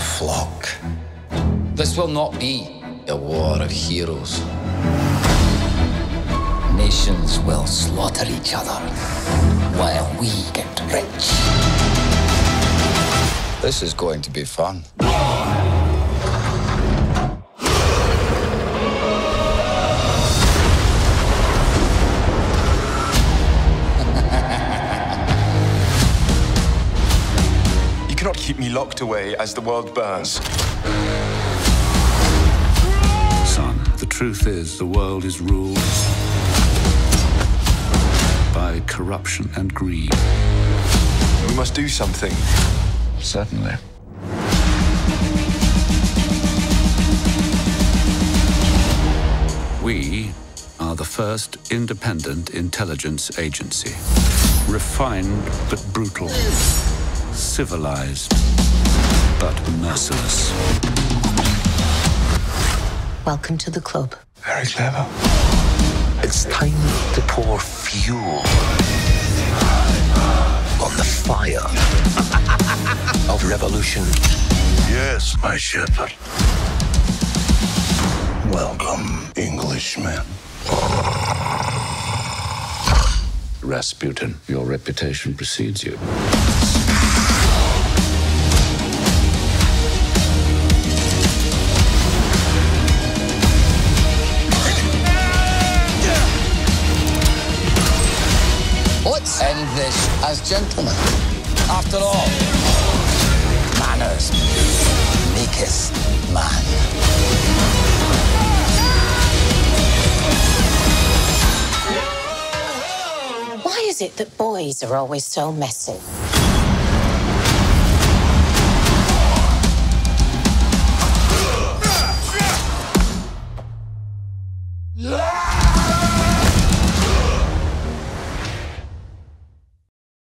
flock. This will not be a war of heroes. Nations will slaughter each other while we get rich. This is going to be fun. You cannot keep me locked away as the world burns. Son, the truth is the world is ruled by corruption and greed. We must do something. Certainly. We are the first independent intelligence agency. Refined but brutal. Civilized but merciless. Welcome to the club. Very clever. It's time to pour fuel on the fire of revolution. Yes, my shepherd. Welcome, Englishman. Rasputin, your reputation precedes you. Let's end this as gentlemen. After all, manners maketh man. Why is it that boys are always so messy?